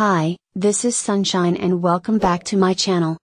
Hi, this is Sunshine and welcome back to my channel.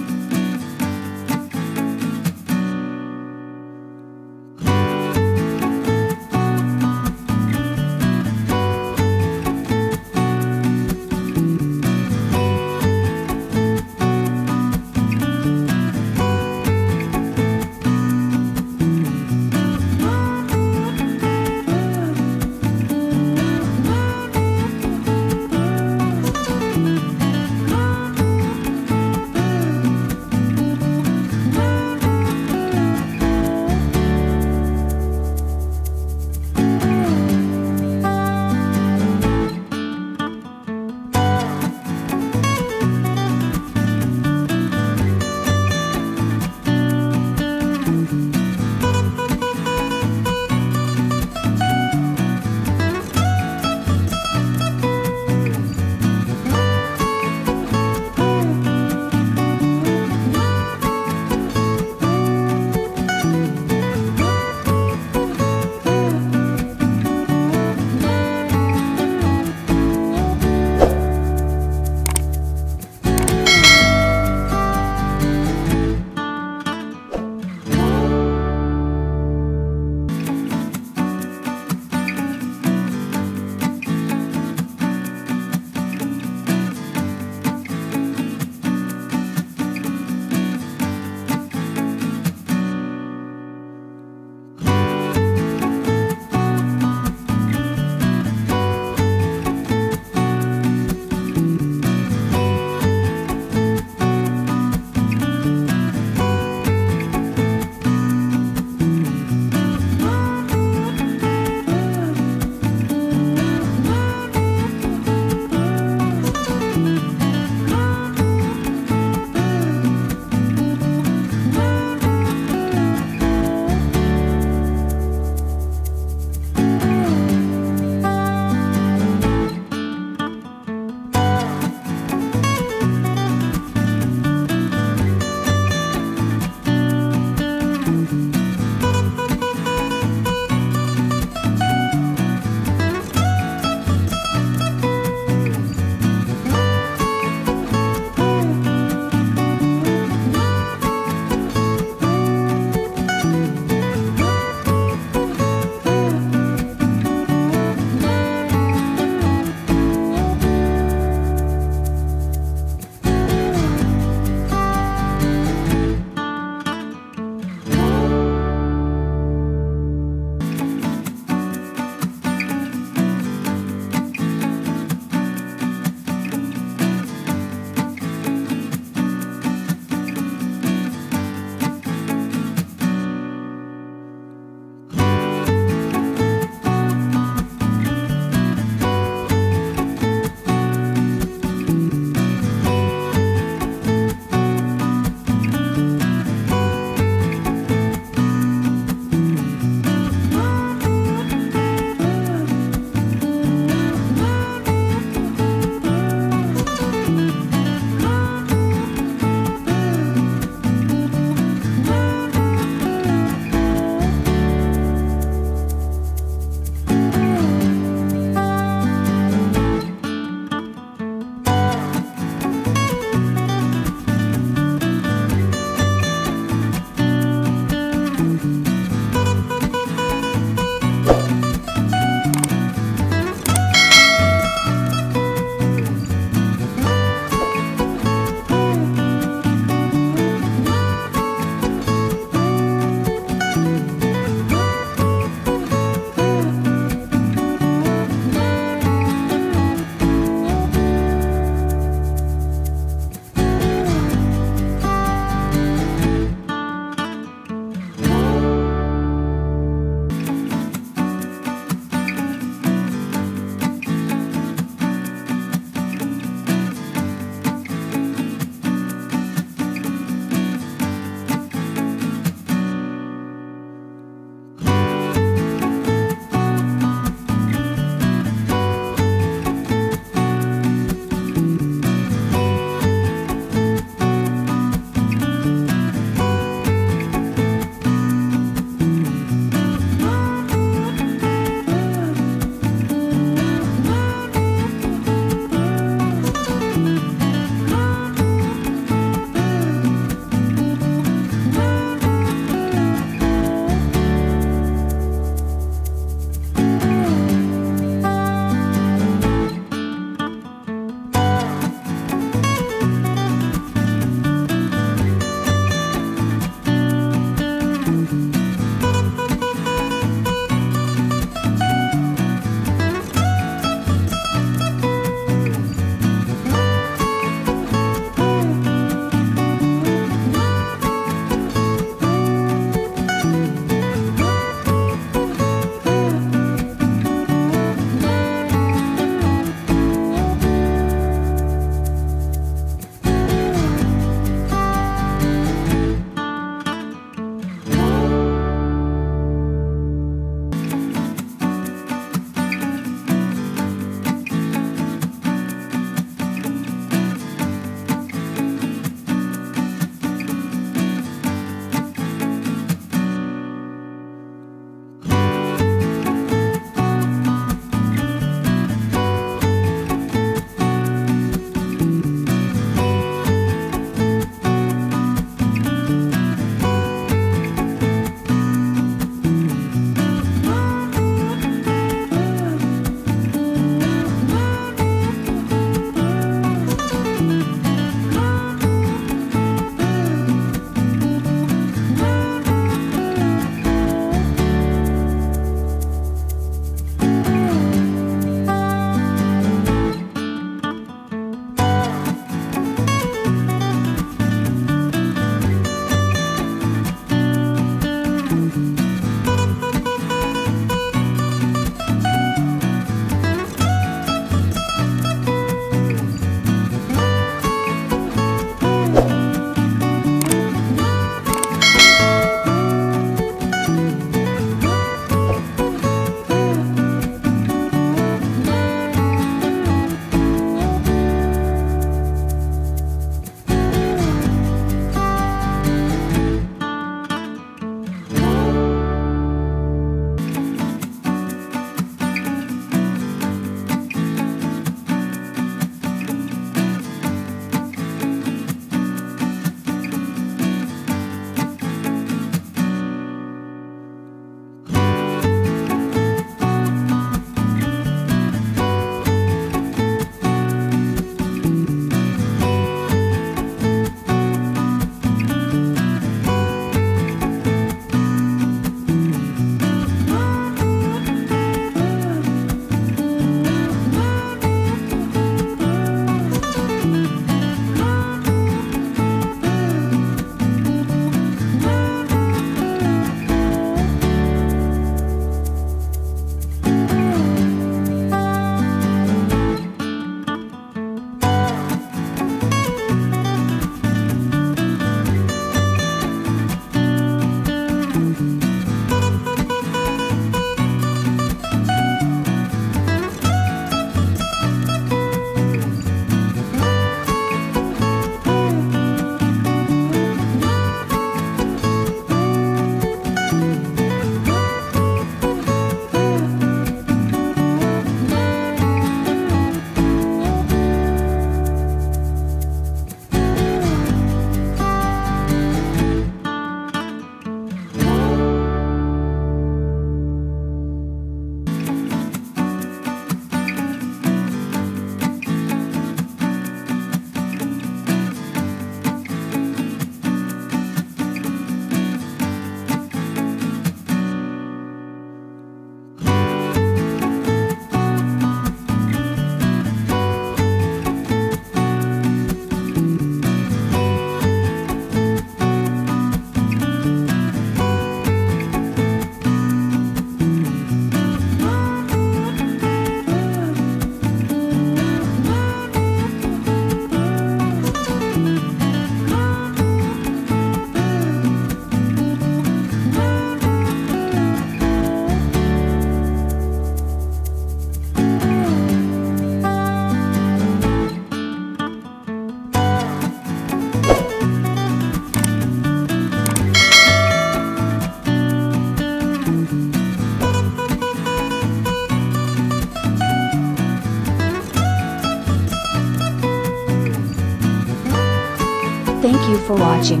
Thank you for watching.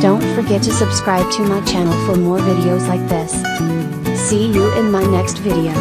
Don't forget to subscribe to my channel for more videos like this. See you in my next video.